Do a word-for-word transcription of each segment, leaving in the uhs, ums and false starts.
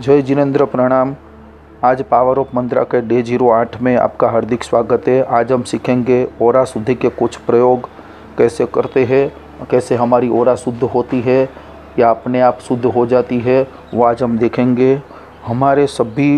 जय जिनेंद्र प्रणाम। आज पावर ऑफ मंत्रा के डे जीरो आठ में आपका हार्दिक स्वागत है। आज हम सीखेंगे ओरा शुद्धि के कुछ प्रयोग कैसे करते हैं, कैसे हमारी ओरा शुद्ध होती है या अपने आप शुद्ध हो जाती है, वो आज हम देखेंगे। हमारे सभी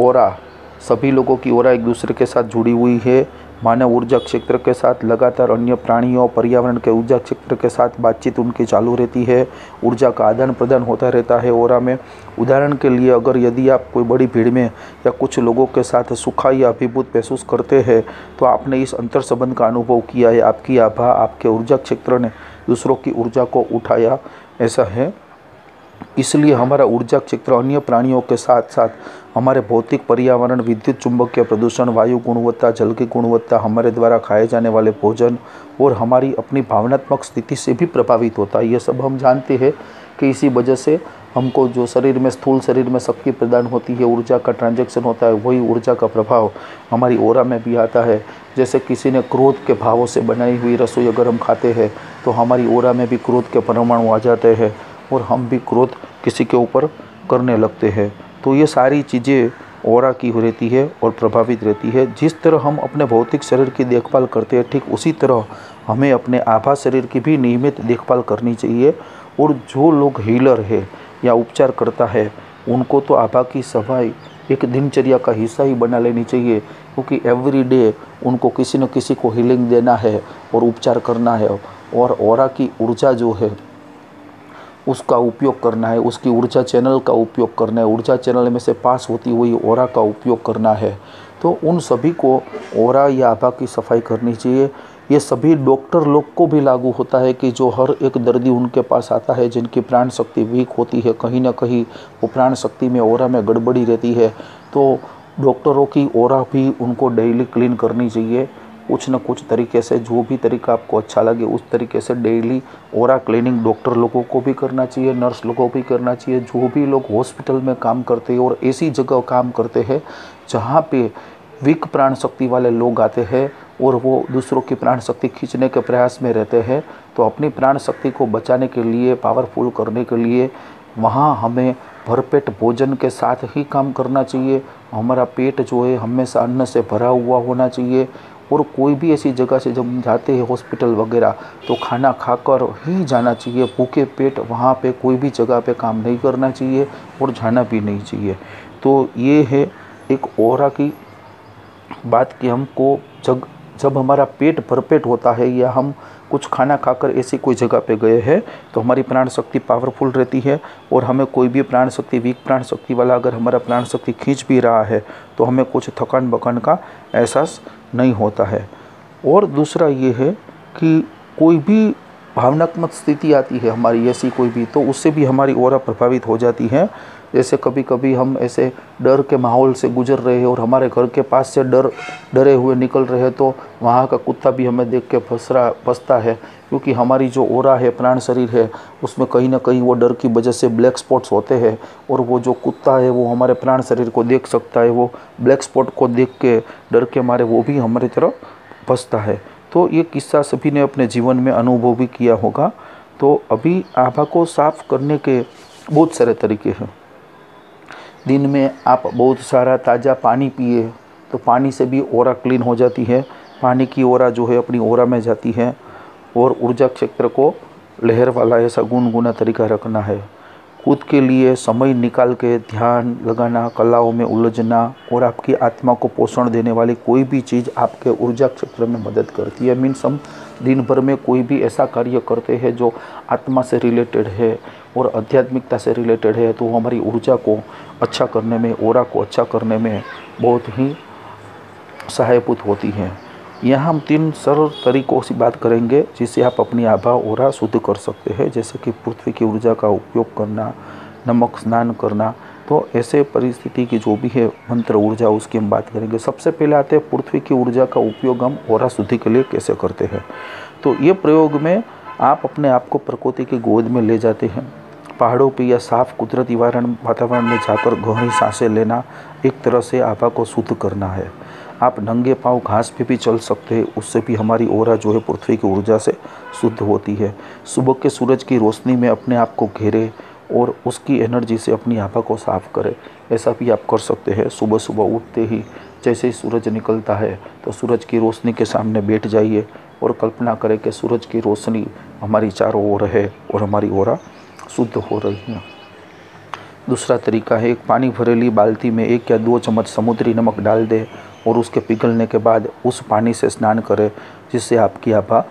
ओरा, सभी लोगों की ओरा एक दूसरे के साथ जुड़ी हुई है। मानव ऊर्जा क्षेत्र के साथ लगातार अन्य प्राणियों और पर्यावरण के ऊर्जा क्षेत्र के साथ बातचीत उनकी चालू रहती है। ऊर्जा का आदान प्रदान होता रहता है ओरा में। उदाहरण के लिए, अगर यदि आप कोई बड़ी भीड़ में या कुछ लोगों के साथ सुखा या अभिभूत महसूस करते हैं तो आपने इस अंतर संबंध का अनुभव किया है। आपकी आभा, आपके ऊर्जा क्षेत्र ने दूसरों की ऊर्जा को उठाया, ऐसा है। इसलिए हमारा ऊर्जा क्षेत्र अन्य प्राणियों के साथ साथ हमारे भौतिक पर्यावरण, विद्युत चुंबकीय प्रदूषण, वायु गुणवत्ता, जल की गुणवत्ता, हमारे द्वारा खाए जाने वाले भोजन और हमारी अपनी भावनात्मक स्थिति से भी प्रभावित होता है। ये सब हम जानते हैं कि इसी वजह से हमको जो शरीर में, स्थूल शरीर में शक्ति प्रदान होती है, ऊर्जा का ट्रांजेक्शन होता है, वही ऊर्जा का प्रभाव हमारी ओरा में भी आता है। जैसे किसी ने क्रोध के भावों से बनाई हुई रसोई अगर हम खाते हैं तो हमारी ओरा में भी क्रोध के परमाणु आ जाते हैं और हम भी क्रोध किसी के ऊपर करने लगते हैं। तो ये सारी चीज़ें ओरा की हो रहती है और प्रभावित रहती है। जिस तरह हम अपने भौतिक शरीर की देखभाल करते हैं, ठीक उसी तरह हमें अपने आभा शरीर की भी नियमित देखभाल करनी चाहिए। और जो लोग हीलर है या उपचार करता है, उनको तो आभा की सफाई एक दिनचर्या का हिस्सा ही बना लेनी चाहिए, क्योंकि एवरी डे उनको किसी न किसी को हीलिंग देना है और उपचार करना है और ओरा की ऊर्जा जो है उसका उपयोग करना है, उसकी ऊर्जा चैनल का उपयोग करना है, ऊर्जा चैनल में से पास होती हुई ओरा का उपयोग करना है। तो उन सभी को ओरा या आभा की सफाई करनी चाहिए। ये सभी डॉक्टर लोग को भी लागू होता है कि जो हर एक दर्दी उनके पास आता है जिनकी प्राण शक्ति वीक होती है, कहीं ना कहीं वो प्राण शक्ति में, ओरा में गड़बड़ी रहती है, तो डॉक्टरों की ओरा भी उनको डेली क्लीन करनी चाहिए। कुछ न कुछ तरीके से, जो भी तरीका आपको अच्छा लगे उस तरीके से डेली ओरा क्लीनिंग डॉक्टर लोगों को भी करना चाहिए, नर्स लोगों को भी करना चाहिए। जो भी लोग हॉस्पिटल में काम करते हैं और ऐसी जगह काम करते हैं जहाँ पे वीक प्राण शक्ति वाले लोग आते हैं और वो दूसरों की प्राण शक्ति खींचने के प्रयास में रहते हैं, तो अपनी प्राण शक्ति को बचाने के लिए, पावरफुल करने के लिए वहाँ हमें भरपेट भोजन के साथ ही काम करना चाहिए। हमारा पेट जो है हमेशा अन्न से भरा हुआ होना चाहिए। और कोई भी ऐसी जगह से जब हम जाते हैं हॉस्पिटल वगैरह, तो खाना खाकर ही जाना चाहिए, भूखे पेट वहाँ पे कोई भी जगह पे काम नहीं करना चाहिए और जाना भी नहीं चाहिए। तो ये है एक ओरा की बात कि हमको जग जब हमारा पेट भरपेट होता है या हम कुछ खाना खाकर ऐसी कोई जगह पे गए हैं तो हमारी प्राण शक्ति पावरफुल रहती है। और हमें कोई भी प्राण शक्ति, वीक प्राण शक्ति वाला अगर हमारा प्राण शक्ति खींच भी रहा है तो हमें कुछ थकान बकान का एहसास नहीं होता है। और दूसरा ये है कि कोई भी भावनात्मक स्थिति आती है हमारी ऐसी कोई भी, तो उससे भी हमारी ओरा प्रभावित हो जाती है। जैसे कभी कभी हम ऐसे डर के माहौल से गुजर रहे हैं और हमारे घर के पास से डर डरे हुए निकल रहे हैं तो वहाँ का कुत्ता भी हमें देख के फंस रहा फंसता है, क्योंकि हमारी जो ओरा है, प्राण शरीर है, उसमें कहीं ना कहीं वो डर की वजह से ब्लैक स्पॉट्स होते हैं। और वो जो कुत्ता है वो हमारे प्राण शरीर को देख सकता है, वो ब्लैक स्पॉट को देख के डर के मारे वो भी हमारी तरफ फंसता है। तो ये किस्सा सभी ने अपने जीवन में अनुभव भी किया होगा। तो अभी आभा को साफ करने के बहुत सारे तरीके हैं। दिन में आप बहुत सारा ताज़ा पानी पिए तो पानी से भी ओरा क्लीन हो जाती है। पानी की ओरा जो है अपनी ओरा में जाती है। और ऊर्जा क्षेत्र को लहर वाला ऐसा गुनगुना तरीका रखना है। खुद के लिए समय निकाल के ध्यान लगाना, कलाओं में उलझना और आपकी आत्मा को पोषण देने वाली कोई भी चीज़ आपके ऊर्जा क्षेत्र में मदद करती है। मीन्स हम दिन भर में कोई भी ऐसा कार्य करते हैं जो आत्मा से रिलेटेड है और आध्यात्मिकता से रिलेटेड है, तो हमारी ऊर्जा को अच्छा करने में, ओरा को अच्छा करने में बहुत ही सहायभूत होती है। यहाँ हम तीन सरल तरीकों से बात करेंगे जिससे आप अपनी आभा, ओरा शुद्ध कर सकते हैं, जैसे कि पृथ्वी की ऊर्जा का उपयोग करना, नमक स्नान करना। तो ऐसे परिस्थिति की जो भी है मंत्र ऊर्जा, उसकी हम बात करेंगे। सबसे पहले आते हैं पृथ्वी की ऊर्जा का उपयोग हम ओरा शुद्धि के लिए कैसे करते हैं। तो ये प्रयोग में आप अपने आप को प्रकृति की गोद में ले जाते हैं। पहाड़ों पर या साफ कुदरती वातावरण में जाकर गहरी सांसें लेना एक तरह से आभा को शुद्ध करना है। आप नंगे पाँव घास पे भी चल सकते हैं, उससे भी हमारी ओरा जो है पृथ्वी की ऊर्जा से शुद्ध होती है। सुबह के सूरज की रोशनी में अपने आप को घेरे और उसकी एनर्जी से अपनी आँखों को साफ़ करें। ऐसा भी आप कर सकते हैं। सुबह सुबह उठते ही जैसे ही सूरज निकलता है तो सूरज की रोशनी के सामने बैठ जाइए और कल्पना करें कि सूरज की रोशनी हमारी चारों ओर है और हमारी ओरा शुद्ध हो रही है। दूसरा तरीका है, एक पानी भरेली बाल्टी में एक या दो चम्मच समुद्री नमक डाल दें और उसके पिघलने के बाद उस पानी से स्नान करें, जिससे आपकी आभा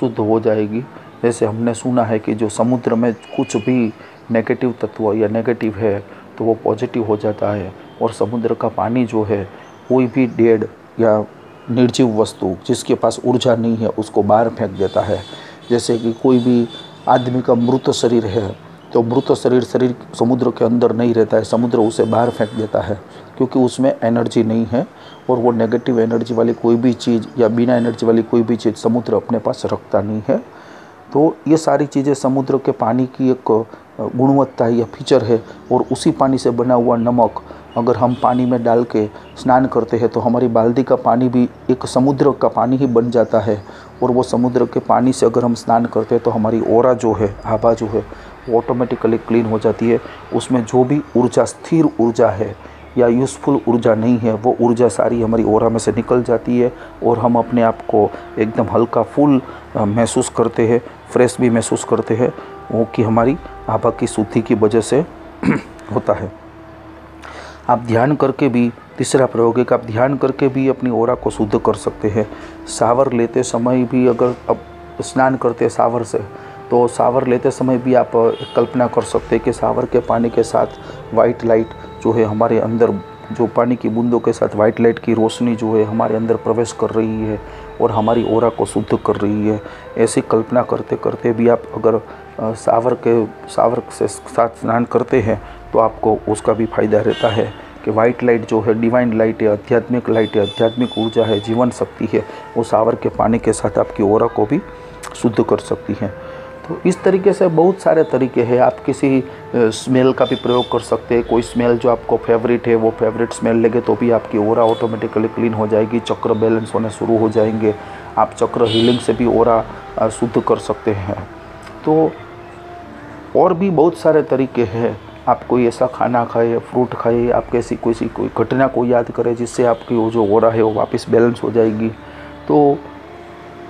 शुद्ध हो जाएगी। जैसे हमने सुना है कि जो समुद्र में कुछ भी नेगेटिव तत्व या नेगेटिव है तो वो पॉजिटिव हो जाता है, और समुद्र का पानी जो है कोई भी डेड या निर्जीव वस्तु जिसके पास ऊर्जा नहीं है उसको बाहर फेंक देता है। जैसे कि कोई भी आदमी का मृत शरीर है तो मृत शरीर शरीर समुद्र के अंदर नहीं रहता है, समुद्र उसे बाहर फेंक देता है क्योंकि उसमें एनर्जी नहीं है, और वो नेगेटिव एनर्जी वाली कोई भी चीज़ या बिना एनर्जी वाली कोई भी चीज़ समुद्र अपने पास रखता नहीं है। तो ये सारी चीज़ें समुद्र के पानी की एक गुणवत्ता या फीचर है, और उसी पानी से बना हुआ नमक अगर हम पानी में डाल के स्नान करते हैं तो हमारी बाल्टी का पानी भी एक समुद्र का पानी ही बन जाता है, और वो समुद्र के पानी से अगर हम स्नान करते हैं तो हमारी ओरा जो है, आभा जो है, वो ऑटोमेटिकली क्लीन हो जाती है। उसमें जो भी ऊर्जा, स्थिर ऊर्जा है या यूज़फुल ऊर्जा नहीं है, वो ऊर्जा सारी हमारी ओरा में से निकल जाती है और हम अपने आप को एकदम हल्का फुल महसूस करते हैं, फ्रेश भी महसूस करते हैं, वो कि हमारी आभा की शुद्धि की वजह से होता है। आप ध्यान करके भी, तीसरा प्रयोग है कि आप ध्यान करके भी अपनी ओरा को शुद्ध कर सकते हैं। सावर लेते समय भी अगर आप स्नान करते हैं सावर से, तो सावर लेते समय भी आप कल्पना कर सकते हैं कि सावर के पानी के साथ वाइट लाइट जो है हमारे अंदर, जो पानी की बूंदों के साथ वाइट लाइट की रोशनी जो है हमारे अंदर प्रवेश कर रही है और हमारी ओरा को शुद्ध कर रही है। ऐसी कल्पना करते करते भी आप अगर सावर के सावर से साथ स्नान करते हैं तो आपको उसका भी फायदा रहता है कि वाइट लाइट जो है डिवाइन लाइट है, आध्यात्मिक लाइट है, आध्यात्मिक ऊर्जा है, जीवन शक्ति है, वो सावर के पानी के साथ आपकी ओरा को भी शुद्ध कर सकती है। तो इस तरीके से बहुत सारे तरीके हैं। आप किसी स्मेल का भी प्रयोग कर सकते हैं। कोई स्मेल जो आपको फेवरेट है वो फेवरेट स्मेल लेंगे तो भी आपकी ओरा ऑटोमेटिकली क्लीन हो जाएगी, चक्र बैलेंस होने शुरू हो जाएंगे, आप चक्र हीलिंग से भी ओरा शुद्ध कर सकते हैं। तो और भी बहुत सारे तरीके हैं। आप कोई ऐसा खाना खाए, फ्रूट खाए, आप कैसी कोई सी कोई घटना को याद करें जिससे आपकी वो जो ओरा है वो वापस बैलेंस हो जाएगी। तो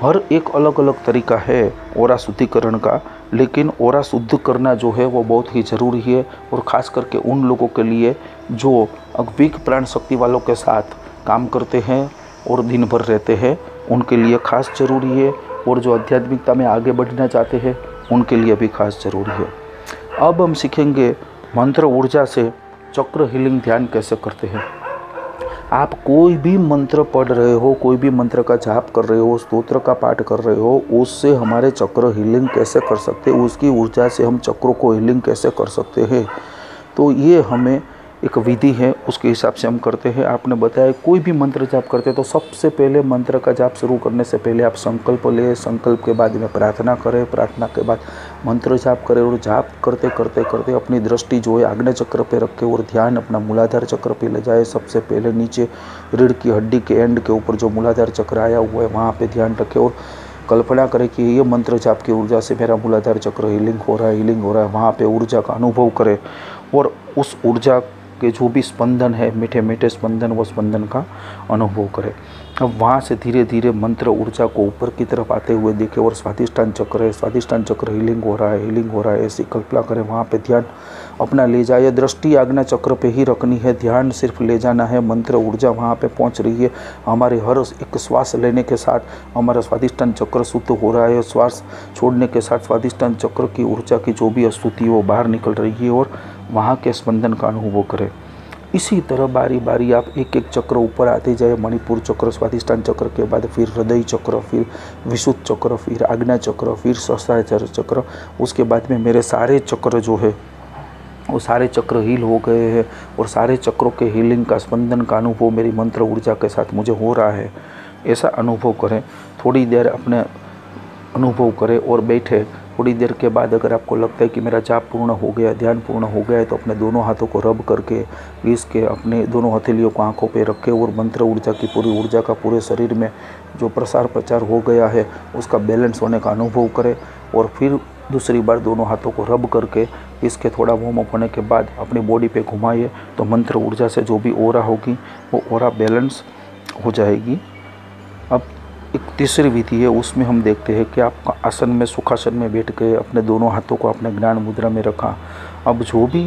हर एक अलग अलग तरीका है ओरा शुद्धिकरण का, लेकिन ओरा शुद्ध करना जो है वो बहुत ही ज़रूरी है, और ख़ास करके उन लोगों के लिए जो अगविक प्राण शक्ति वालों के साथ काम करते हैं और दिन भर रहते हैं, उनके लिए खास ज़रूरी है, और जो आध्यात्मिकता में आगे बढ़ना चाहते हैं उनके लिए भी खास ज़रूरी है। अब हम सीखेंगे मंत्र ऊर्जा से चक्र हीलिंग ध्यान कैसे करते हैं। आप कोई भी मंत्र पढ़ रहे हो, कोई भी मंत्र का जाप कर रहे हो, स्तोत्र का पाठ कर रहे हो, उससे हमारे चक्र हीलिंग कैसे कर सकते हैं, उसकी ऊर्जा से हम चक्रों को हीलिंग कैसे कर सकते हैं, तो ये हमें एक विधि है, उसके हिसाब से हम करते हैं। आपने बताया कोई भी मंत्र जाप करते हैं तो सबसे पहले मंत्र का जाप शुरू करने से पहले आप संकल्प लें, संकल्प के बाद में प्रार्थना करें, प्रार्थना के बाद मंत्र जाप करें, और जाप करते करते करते अपनी दृष्टि जो है आग्नेय चक्र पे रखें और ध्यान अपना मूलाधार चक्र पे ले जाए। सबसे पहले नीचे रीढ़ की हड्डी के एंड के ऊपर जो मूलाधार चक्र आया हुआ है वहाँ पर ध्यान रखें, और कल्पना करें कि ये मंत्र जाप की ऊर्जा से मेरा मूलाधार चक्र हीलिंग हो रहा है, हीलिंग हो रहा है। वहाँ पर ऊर्जा का अनुभव करें और उस ऊर्जा के जो भी स्पंदन है, मीठे मीठे स्पंदन, वो स्पंदन का अनुभव करें। अब वहाँ से धीरे धीरे मंत्र ऊर्जा को ऊपर की तरफ आते हुए देखें और स्वाधिष्ठान चक्र है, स्वाधिष्ठान चक्र हीलिंग हो रहा है, हीलिंग हो रहा है, ऐसी कल्पना करें। वहाँ पे ध्यान अपना ले जाए, दृष्टि आग्नेय चक्र पे ही रखनी है, ध्यान सिर्फ ले जाना है, मंत्र ऊर्जा वहाँ पे पहुँच रही है। हमारे हर एक श्वास लेने के साथ हमारा स्वाधिष्ठान चक्र शुद्ध हो रहा है, श्वास छोड़ने के साथ स्वाधिष्ठान चक्र की ऊर्जा की जो भी अशुद्धि वो बाहर निकल रही है, और वहाँ के स्पंदन का अनुभव करें। इसी तरह बारी बारी आप एक एक चक्र ऊपर आते जाए, मणिपुर चक्र, स्वाधिष्ठान चक्र के बाद फिर हृदय चक्र, फिर विशुद्ध चक्र, फिर आग्नेय चक्र, फिर सहस्रार चक्र। उसके बाद में मेरे सारे चक्र जो है वो सारे चक्र हील हो गए हैं, और सारे चक्रों के हीलिंग का, स्पंदन का अनुभव मेरी मंत्र ऊर्जा के साथ मुझे हो रहा है, ऐसा अनुभव करें। थोड़ी देर अपने अनुभव करें और बैठे। थोड़ी देर के बाद अगर आपको लगता है कि मेरा जाप पूर्ण हो गया, ध्यान पूर्ण हो गया है, तो अपने दोनों हाथों को रब करके, घिस के, अपने दोनों हथेलियों को आंखों पे रखें और मंत्र ऊर्जा की पूरी ऊर्जा का पूरे शरीर में जो प्रसार प्रचार हो गया है उसका बैलेंस होने का अनुभव करें। और फिर दूसरी बार दोनों हाथों को रब करके इसके थोड़ा वार्म अप होने के बाद अपनी बॉडी पे घुमाइए तो मंत्र ऊर्जा से जो भी ओरा होगी वो ओरा बैलेंस हो जाएगी। अब एक तीसरी विधि है, उसमें हम देखते हैं कि आप आसन में सुखासन में बैठ के अपने दोनों हाथों को अपने ज्ञान मुद्रा में रखा। अब जो भी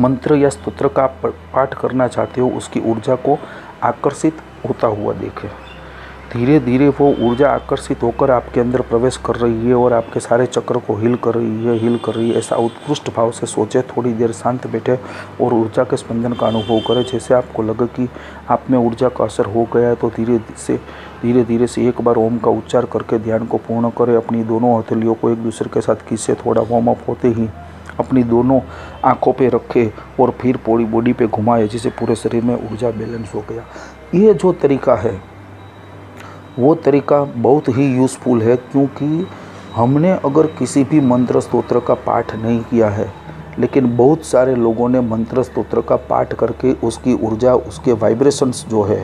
मंत्र या स्तोत्र का आप पाठ करना चाहते हो उसकी ऊर्जा को आकर्षित होता हुआ देखें। धीरे धीरे वो ऊर्जा आकर्षित होकर आपके अंदर प्रवेश कर रही है और आपके सारे चक्र को हिल कर रही है हिल कर रही है ऐसा उत्कृष्ट भाव से सोचे, थोड़ी देर शांत बैठे और ऊर्जा के स्पंदन का अनुभव करें। जैसे आपको लगे कि आप में ऊर्जा का असर हो गया है तो धीरे से धीरे धीरे से एक बार ओम का उच्चार करके ध्यान को पूर्ण करें। अपनी दोनों हथेलियों को एक दूसरे के साथ खींचे, थोड़ा वार्म अप होते ही अपनी दोनों आंखों पे रखे और फिर पूरी बॉडी पे घुमाए, जिससे पूरे शरीर में ऊर्जा बैलेंस हो गया। ये जो तरीका है वो तरीका बहुत ही यूज़फुल है, क्योंकि हमने अगर किसी भी मंत्र स्तोत्र का पाठ नहीं किया है लेकिन बहुत सारे लोगों ने मंत्र स्तोत्र का पाठ करके उसकी ऊर्जा उसके वाइब्रेशंस जो है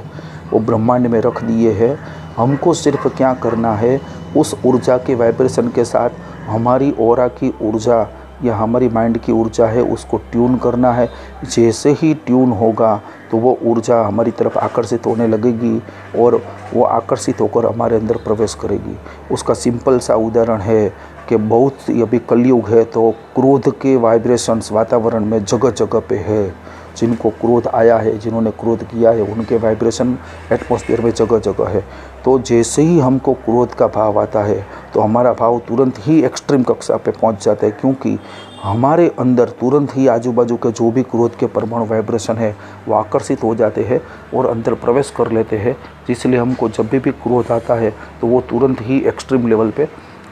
वो ब्रह्मांड में रख दिए हैं। हमको सिर्फ क्या करना है, उस ऊर्जा के वाइब्रेशन के साथ हमारी ऑरा की ऊर्जा या हमारी माइंड की ऊर्जा है उसको ट्यून करना है। जैसे ही ट्यून होगा तो वो ऊर्जा हमारी तरफ आकर्षित होने लगेगी और वो आकर्षित होकर हमारे अंदर प्रवेश करेगी। उसका सिंपल सा उदाहरण है कि बहुत अभी कलयुग है तो क्रोध के वाइब्रेशंस वातावरण में जगह जगह पे है। जिनको क्रोध आया है, जिन्होंने क्रोध किया है, उनके वाइब्रेशन एटमॉस्फेयर में जगह जगह है। तो जैसे ही हमको क्रोध का भाव आता है तो हमारा भाव तुरंत ही एक्सट्रीम कक्षा पे पहुंच जाता है, क्योंकि हमारे अंदर तुरंत ही आजू बाजू के जो भी क्रोध के परमाणु वाइब्रेशन है वो आकर्षित हो जाते हैं और अंदर प्रवेश कर लेते हैं। इसलिए हमको जब भी, भी क्रोध आता है तो वो तुरंत ही एक्सट्रीम लेवल पर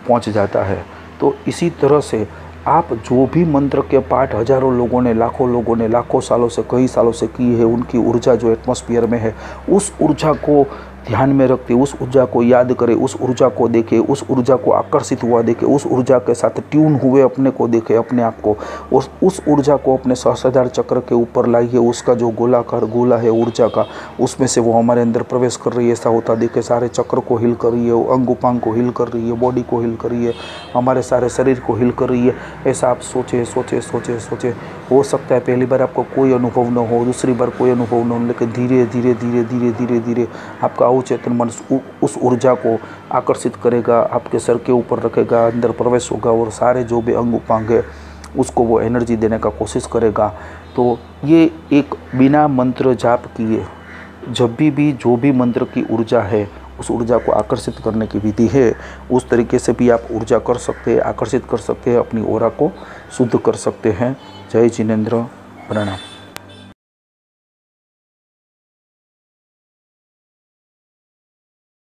पहुँच जाता है। तो इसी तरह से आप जो भी मंत्र के पाठ हजारों लोगों ने लाखों लोगों ने लाखों सालों से कई सालों से की है, उनकी ऊर्जा जो एटमॉस्फेयर में है उस ऊर्जा को ध्यान में रखते, उस ऊर्जा को याद करें, उस ऊर्जा को देखें, उस ऊर्जा को आकर्षित हुआ देखें, उस ऊर्जा के साथ ट्यून हुए अपने को देखें, अपने आप को उस उस ऊर्जा को अपने सहस्राधार चक्र के ऊपर लाइए। उसका जो गोलाकार गोला है ऊर्जा का, उसमें से वो हमारे अंदर प्रवेश कर रही है ऐसा होता देखें। सारे चक्र को हिल कर रही है, अंग उपांग को हिल कर रही है, बॉडी को हिल कर रही है, हमारे सारे शरीर को हिल कर रही है। ऐसा आप सोचें सोचें सोचें सोचें। हो सकता है पहली बार आपको कोई अनुभव न हो, दूसरी बार कोई अनुभव न हो, लेकिन धीरे धीरे धीरे धीरे धीरे धीरे आपका अवचेतन मन उस ऊर्जा को आकर्षित करेगा, आपके सर के ऊपर रखेगा, अंदर प्रवेश होगा और सारे जो भी अंग उपांग है उसको वो एनर्जी देने का कोशिश करेगा। तो ये एक बिना मंत्र जाप किए जब भी, भी जो भी मंत्र की ऊर्जा है उस ऊर्जा को आकर्षित करने की विधि है। उस तरीके से भी आप ऊर्जा कर सकते हैं, आकर्षित कर सकते हैं, अपनी ओरा को शुद्ध कर सकते हैं। जय जिनेंद्र, प्रणाम।